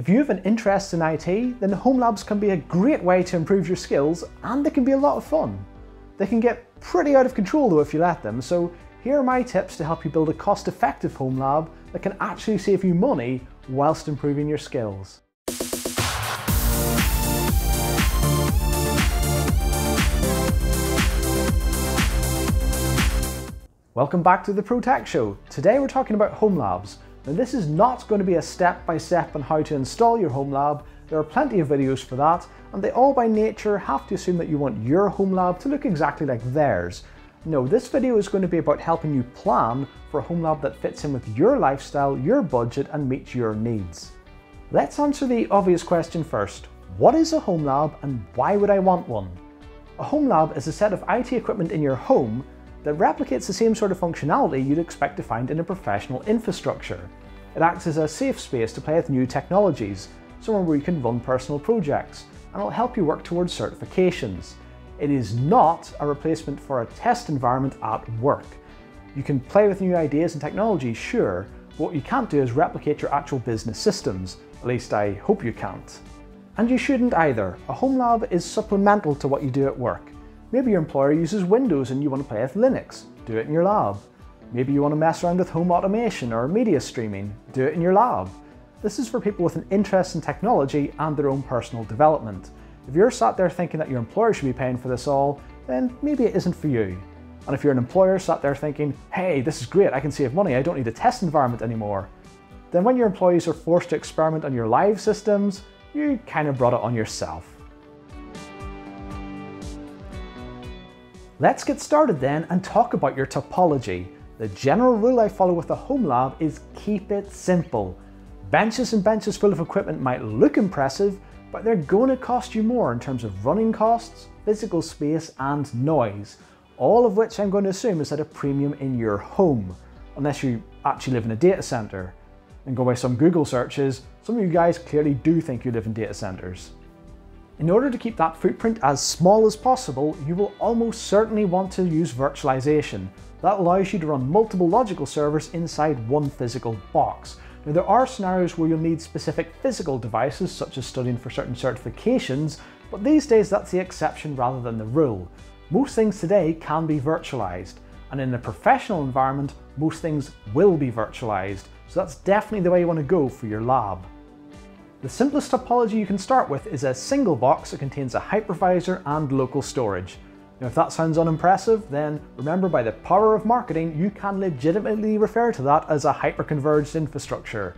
If you have an interest in IT, then the home labs can be a great way to improve your skills, and they can be a lot of fun. They can get pretty out of control though if you let them, so here are my tips to help you build a cost-effective home lab that can actually save you money whilst improving your skills. Welcome back to the Pro Tech Show. Today we're talking about home labs. Now this is not going to be a step-by-step on how to install your home lab. There are plenty of videos for that, and they all by nature have to assume that you want your home lab to look exactly like theirs. No, this video is going to be about helping you plan for a home lab that fits in with your lifestyle, your budget, and meets your needs. Let's answer the obvious question first. What is a home lab and why would I want one? A home lab is a set of IT equipment in your home that replicates the same sort of functionality you'd expect to find in a professional infrastructure. It acts as a safe space to play with new technologies, somewhere where you can run personal projects, and it'll help you work towards certifications. It is not a replacement for a test environment at work. You can play with new ideas and technology, sure, but what you can't do is replicate your actual business systems. At least I hope you can't. And you shouldn't either. A home lab is supplemental to what you do at work. Maybe your employer uses Windows and you want to play with Linux. Do it in your lab. Maybe you want to mess around with home automation or media streaming. Do it in your lab. This is for people with an interest in technology and their own personal development. If you're sat there thinking that your employer should be paying for this all, then maybe it isn't for you. And if you're an employer sat there thinking, hey, this is great, I can save money, I don't need a test environment anymore, then when your employees are forced to experiment on your live systems, you kind of brought it on yourself. Let's get started then and talk about your topology. The general rule I follow with a home lab is keep it simple. Benches and benches full of equipment might look impressive, but they're going to cost you more in terms of running costs, physical space, and noise, all of which I'm going to assume is at a premium in your home, unless you actually live in a data center. And go by some Google searches, some of you guys clearly do think you live in data centers. In order to keep that footprint as small as possible, you will almost certainly want to use virtualization. That allows you to run multiple logical servers inside one physical box. Now, there are scenarios where you'll need specific physical devices, such as studying for certain certifications, but these days that's the exception rather than the rule. Most things today can be virtualized, and in a professional environment, most things will be virtualized, so that's definitely the way you want to go for your lab. The simplest topology you can start with is a single box that contains a hypervisor and local storage. Now, if that sounds unimpressive, then remember, by the power of marketing, you can legitimately refer to that as a hyper-converged infrastructure.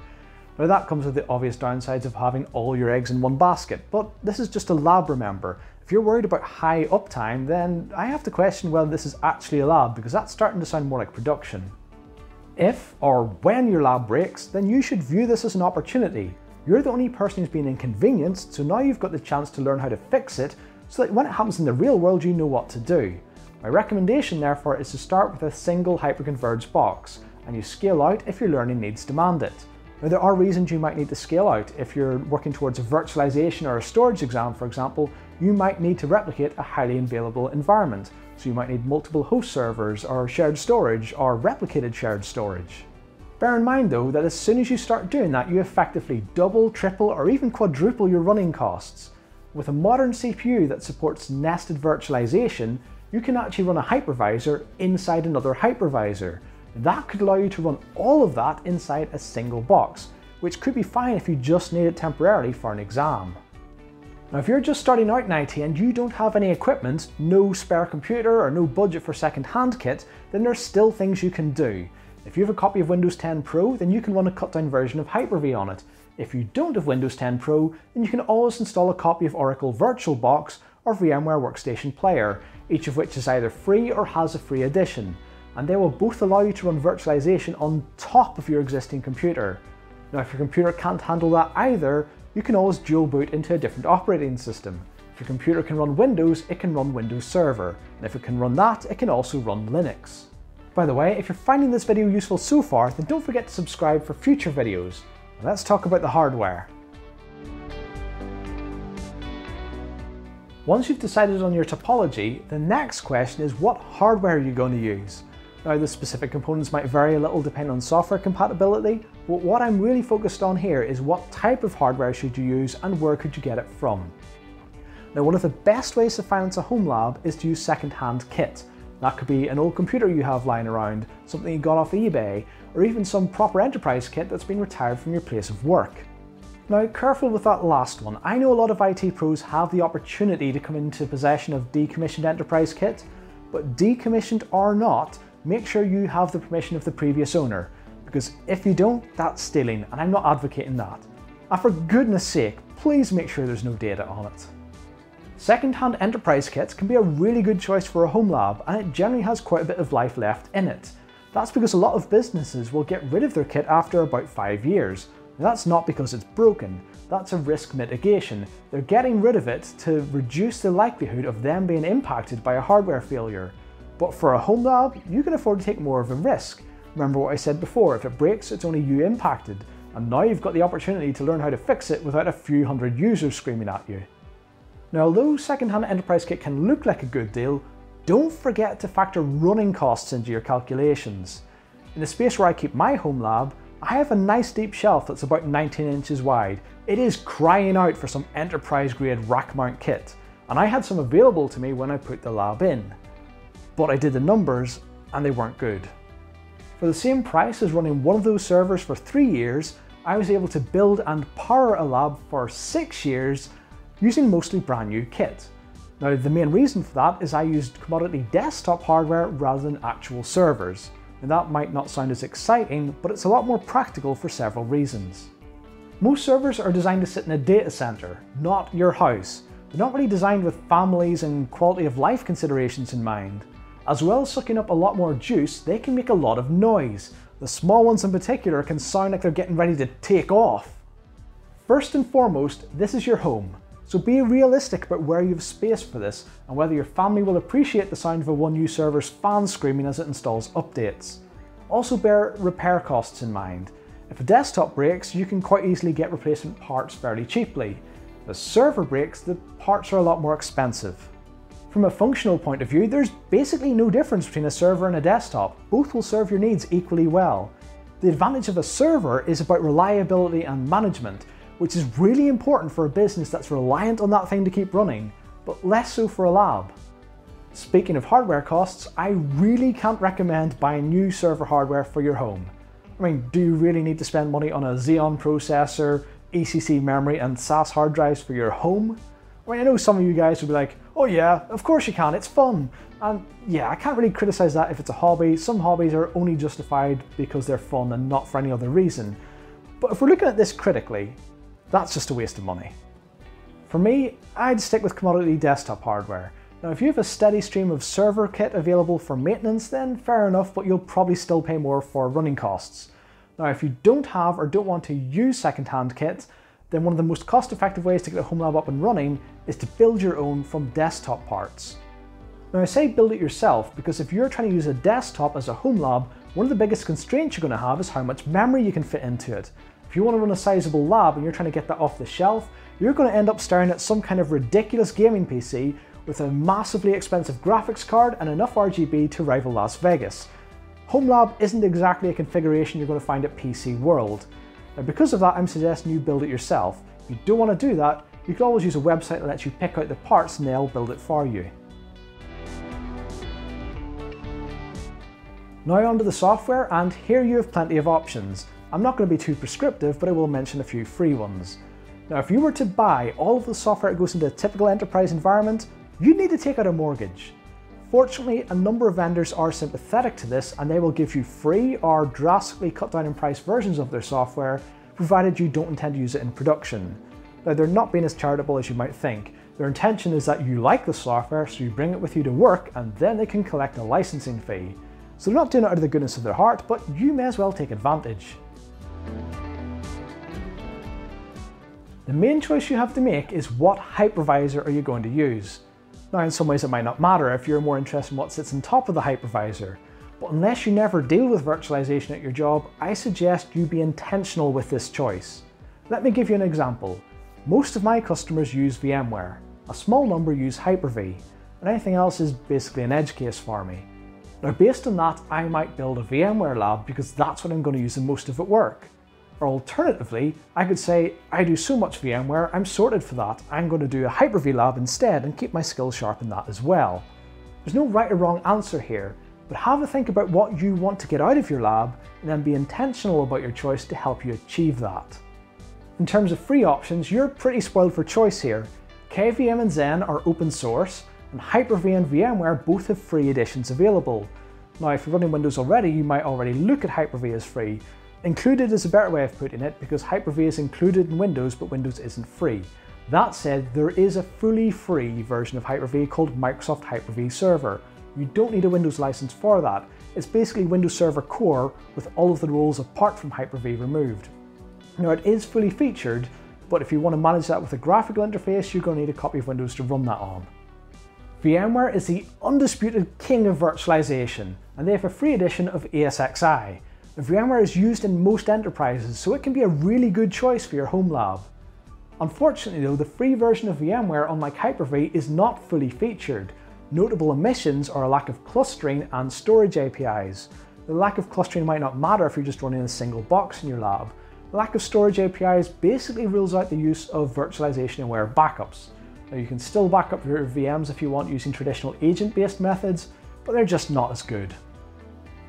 Now, that comes with the obvious downsides of having all your eggs in one basket, but this is just a lab, remember. If you're worried about high uptime, then I have to question whether this is actually a lab, because that's starting to sound more like production. If or when your lab breaks, then you should view this as an opportunity. You're the only person who's been inconvenienced, so now you've got the chance to learn how to fix it, so that when it happens in the real world, you know what to do. My recommendation, therefore, is to start with a single hyperconverged box, and you scale out if your learning needs demand it. Now, there are reasons you might need to scale out. If you're working towards a virtualization or a storage exam, for example, you might need to replicate a highly available environment, so you might need multiple host servers or shared storage or replicated shared storage. Bear in mind though that as soon as you start doing that, you effectively double, triple, or even quadruple your running costs. With a modern CPU that supports nested virtualization, you can actually run a hypervisor inside another hypervisor. That could allow you to run all of that inside a single box, which could be fine if you just need it temporarily for an exam. Now, if you're just starting out in IT and you don't have any equipment, no spare computer or no budget for second-hand kit, then there's still things you can do. If you have a copy of Windows 10 Pro, then you can run a cut-down version of Hyper-V on it. If you don't have Windows 10 Pro, then you can always install a copy of Oracle VirtualBox or VMware Workstation Player, each of which is either free or has a free edition, and they will both allow you to run virtualization on top of your existing computer. Now, if your computer can't handle that either, you can always dual boot into a different operating system. If your computer can run Windows, it can run Windows Server, and if it can run that, it can also run Linux. By the way, if you're finding this video useful so far, then don't forget to subscribe for future videos. Let's talk about the hardware. Once you've decided on your topology, the next question is what hardware are you going to use? Now, the specific components might vary a little depending on software compatibility, but what I'm really focused on here is what type of hardware should you use and where could you get it from. Now, one of the best ways to finance a home lab is to use second-hand kit. That could be an old computer you have lying around, something you got off eBay, or even some proper enterprise kit that's been retired from your place of work. Now, careful with that last one. I know a lot of IT pros have the opportunity to come into possession of decommissioned enterprise kit, but decommissioned or not, make sure you have the permission of the previous owner, because if you don't, that's stealing, and I'm not advocating that. And for goodness sake, please make sure there's no data on it. Second-hand enterprise kits can be a really good choice for a home lab, and it generally has quite a bit of life left in it. That's because a lot of businesses will get rid of their kit after about 5 years. Now, that's not because it's broken, that's a risk mitigation. They're getting rid of it to reduce the likelihood of them being impacted by a hardware failure. But for a home lab, you can afford to take more of a risk. Remember what I said before, if it breaks, it's only you impacted, and now you've got the opportunity to learn how to fix it without a few hundred users screaming at you. Now, although second-hand enterprise kit can look like a good deal, don't forget to factor running costs into your calculations. In the space where I keep my home lab, I have a nice deep shelf that's about 19 inches wide. It is crying out for some enterprise-grade rack mount kit, and I had some available to me when I put the lab in. But I did the numbers, and they weren't good. For the same price as running one of those servers for 3 years, I was able to build and power a lab for 6 years using mostly brand new kit. Now, the main reason for that is I used commodity desktop hardware rather than actual servers. And that might not sound as exciting, but it's a lot more practical for several reasons. Most servers are designed to sit in a data center, not your house. They're not really designed with families and quality of life considerations in mind. As well as sucking up a lot more juice, they can make a lot of noise. The small ones in particular can sound like they're getting ready to take off. First and foremost, this is your home. So be realistic about where you have space for this and whether your family will appreciate the sound of a 1U server's fan screaming as it installs updates. Also bear repair costs in mind. If a desktop breaks, you can quite easily get replacement parts fairly cheaply. If a server breaks, the parts are a lot more expensive. From a functional point of view, there's basically no difference between a server and a desktop. Both will serve your needs equally well. The advantage of a server is about reliability and management, which is really important for a business that's reliant on that thing to keep running, but less so for a lab. Speaking of hardware costs, I really can't recommend buying new server hardware for your home. I mean, do you really need to spend money on a Xeon processor, ECC memory, and SAS hard drives for your home? I mean, I know some of you guys would be like, oh yeah, of course you can, it's fun. And yeah, I can't really criticize that if it's a hobby. Some hobbies are only justified because they're fun and not for any other reason. But if we're looking at this critically, that's just a waste of money. For me, I'd stick with commodity desktop hardware. Now, if you have a steady stream of server kit available for maintenance, then fair enough, but you'll probably still pay more for running costs. Now, if you don't have or don't want to use second-hand kit, then one of the most cost-effective ways to get a home lab up and running is to build your own from desktop parts. Now, I say build it yourself because if you're trying to use a desktop as a home lab, one of the biggest constraints you're going to have is how much memory you can fit into it. If you want to run a sizable lab and you're trying to get that off the shelf, you're going to end up staring at some kind of ridiculous gaming PC with a massively expensive graphics card and enough RGB to rival Las Vegas. Home lab isn't exactly a configuration you're going to find at PC World. Now, because of that, I'm suggesting you build it yourself. If you don't want to do that, you can always use a website that lets you pick out the parts and they'll build it for you. Now onto the software, and here you have plenty of options. I'm not going to be too prescriptive, but I will mention a few free ones. Now, if you were to buy all of the software that goes into a typical enterprise environment, you'd need to take out a mortgage. Fortunately, a number of vendors are sympathetic to this, and they will give you free or drastically cut down in price versions of their software, provided you don't intend to use it in production. Now, they're not being as charitable as you might think. Their intention is that you like the software, so you bring it with you to work, and then they can collect a licensing fee. So they're not doing it out of the goodness of their heart, but you may as well take advantage. The main choice you have to make is what hypervisor are you going to use. Now, in some ways it might not matter if you're more interested in what sits on top of the hypervisor, but unless you never deal with virtualization at your job, I suggest you be intentional with this choice. Let me give you an example. Most of my customers use VMware, a small number use Hyper-V, and anything else is basically an edge case for me. Now, based on that, I might build a VMware lab because that's what I'm going to use in most of at work. Or alternatively, I could say, I do so much VMware, I'm sorted for that. I'm going to do a Hyper-V lab instead and keep my skills sharp in that as well. There's no right or wrong answer here, but have a think about what you want to get out of your lab and then be intentional about your choice to help you achieve that. In terms of free options, you're pretty spoiled for choice here. KVM and Xen are open source, and Hyper-V and VMware both have free editions available. Now, if you're running Windows already, you might already look at Hyper-V as free. Included is a better way of putting it because Hyper-V is included in Windows, but Windows isn't free. That said, there is a fully free version of Hyper-V called Microsoft Hyper-V Server. You don't need a Windows license for that. It's basically Windows Server Core with all of the roles apart from Hyper-V removed. Now, it is fully featured, but if you want to manage that with a graphical interface, you're going to need a copy of Windows to run that on. VMware is the undisputed king of virtualization, and they have a free edition of ESXi. VMware is used in most enterprises, so it can be a really good choice for your home lab. Unfortunately though, the free version of VMware, unlike Hyper-V, is not fully featured. Notable omissions are a lack of clustering and storage APIs. The lack of clustering might not matter if you're just running a single box in your lab. The lack of storage APIs basically rules out the use of virtualization-aware backups. Now, you can still back up your VMs if you want using traditional agent-based methods, but they're just not as good.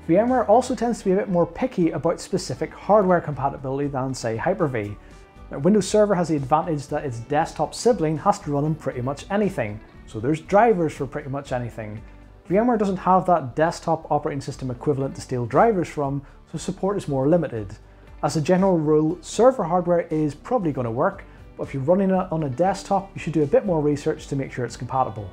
VMware also tends to be a bit more picky about specific hardware compatibility than, say, Hyper-V. Windows Server has the advantage that its desktop sibling has to run on pretty much anything, so there's drivers for pretty much anything. VMware doesn't have that desktop operating system equivalent to steal drivers from, so support is more limited. As a general rule, server hardware is probably going to work, but if you're running it on a desktop, you should do a bit more research to make sure it's compatible.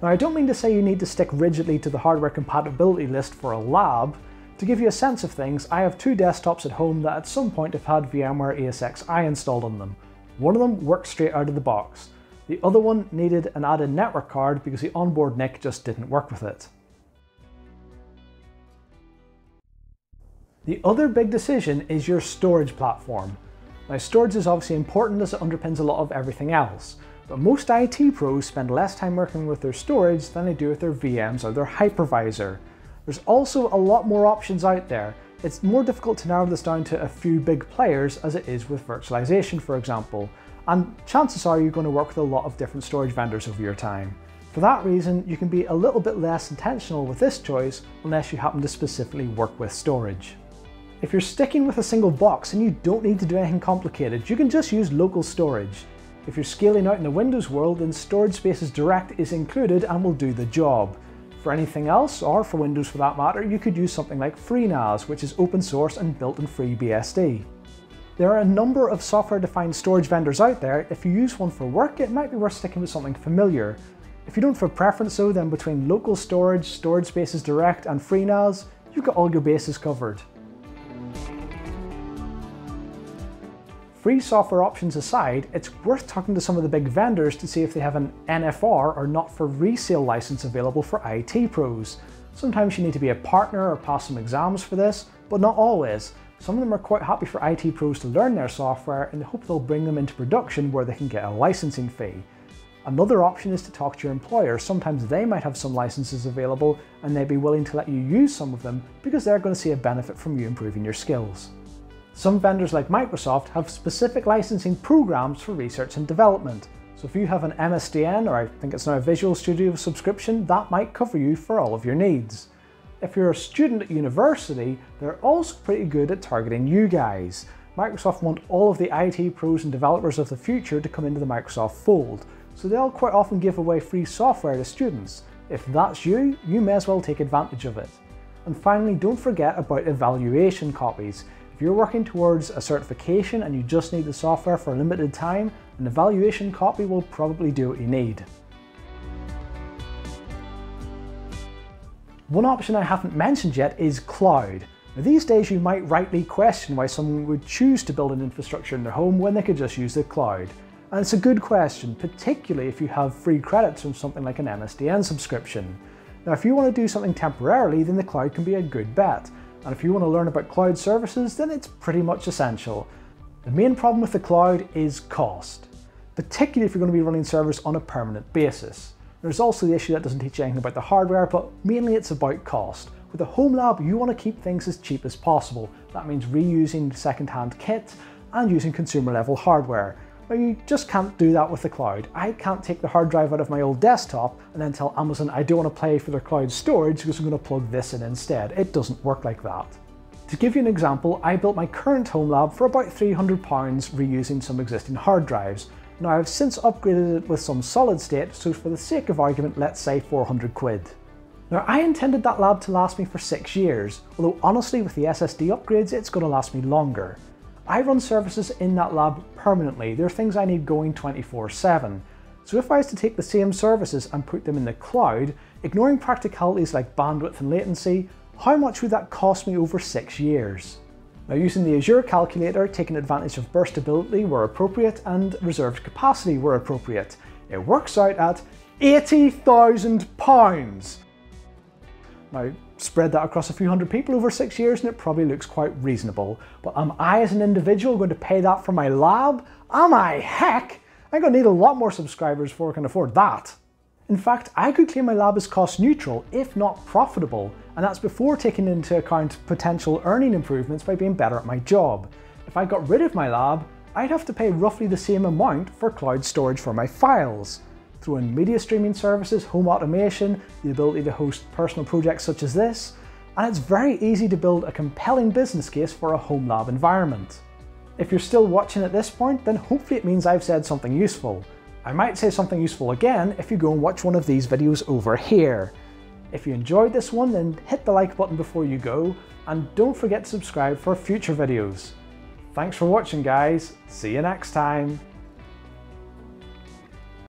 Now, I don't mean to say you need to stick rigidly to the hardware compatibility list for a lab. To give you a sense of things, I have two desktops at home that at some point have had VMware ESXi installed on them. One of them worked straight out of the box. The other one needed an added network card because the onboard NIC just didn't work with it. The other big decision is your storage platform. Now, storage is obviously important as it underpins a lot of everything else. But most IT pros spend less time working with their storage than they do with their VMs or their hypervisor. There's also a lot more options out there. It's more difficult to narrow this down to a few big players as it is with virtualization, for example, and chances are you're going to work with a lot of different storage vendors over your time. For that reason, you can be a little bit less intentional with this choice unless you happen to specifically work with storage. If you're sticking with a single box and you don't need to do anything complicated, you can just use local storage. If you're scaling out in the Windows world, then Storage Spaces Direct is included and will do the job. For anything else, or for Windows for that matter, you could use something like FreeNAS, which is open source and built in FreeBSD. There are a number of software-defined storage vendors out there. If you use one for work, it might be worth sticking with something familiar. If you don't have a preference though, then between local storage, Storage Spaces Direct, and FreeNAS, you've got all your bases covered. Free software options aside, it's worth talking to some of the big vendors to see if they have an NFR or not for resale license available for IT pros. Sometimes you need to be a partner or pass some exams for this, but not always. Some of them are quite happy for IT pros to learn their software in the hope they'll bring them into production where they can get a licensing fee. Another option is to talk to your employer. Sometimes they might have some licenses available and they'd be willing to let you use some of them because they're going to see a benefit from you improving your skills. Some vendors like Microsoft have specific licensing programs for research and development. So if you have an MSDN, or I think it's now a Visual Studio subscription, that might cover you for all of your needs. If you're a student at university, they're also pretty good at targeting you guys. Microsoft want all of the IT pros and developers of the future to come into the Microsoft fold. So they'll quite often give away free software to students. If that's you, you may as well take advantage of it. And finally, don't forget about evaluation copies. If you're working towards a certification and you just need the software for a limited time, an evaluation copy will probably do what you need. One option I haven't mentioned yet is cloud. Now, these days you might rightly question why someone would choose to build an infrastructure in their home when they could just use the cloud. And it's a good question, particularly if you have free credits from something like an MSDN subscription. Now, if you want to do something temporarily, then the cloud can be a good bet. And if you want to learn about cloud services, then it's pretty much essential. The main problem with the cloud is cost, particularly if you're going to be running servers on a permanent basis. There's also the issue that doesn't teach you anything about the hardware, but mainly it's about cost. With a home lab, you want to keep things as cheap as possible. That means reusing second-hand kit and using consumer-level hardware. Now, you just can't do that with the cloud. I can't take the hard drive out of my old desktop and then tell Amazon I don't want to pay for their cloud storage because I'm going to plug this in instead. It doesn't work like that. To give you an example, I built my current home lab for about £300 reusing some existing hard drives. Now, I've since upgraded it with some solid state, so for the sake of argument, let's say £400. Now, I intended that lab to last me for 6 years, although honestly with the SSD upgrades, it's going to last me longer. I run services in that lab permanently. There are things I need going 24/7. So if I was to take the same services and put them in the cloud, ignoring practicalities like bandwidth and latency, how much would that cost me over 6 years? Now, using the Azure calculator, taking advantage of burstability where appropriate and reserved capacity where appropriate, it works out at £80,000. Now, spread that across a few hundred people over 6 years and it probably looks quite reasonable. But am I as an individual going to pay that for my lab? Am I? Heck, I'm going to need a lot more subscribers before I can afford that. In fact, I could claim my lab as cost neutral, if not profitable, and that's before taking into account potential earning improvements by being better at my job. If I got rid of my lab, I'd have to pay roughly the same amount for cloud storage for my files. Throw in media streaming services, home automation, the ability to host personal projects such as this, and it's very easy to build a compelling business case for a home lab environment. If you're still watching at this point, then hopefully it means I've said something useful. I might say something useful again if you go and watch one of these videos over here. If you enjoyed this one, then hit the like button before you go, and don't forget to subscribe for future videos. Thanks for watching, guys. See you next time.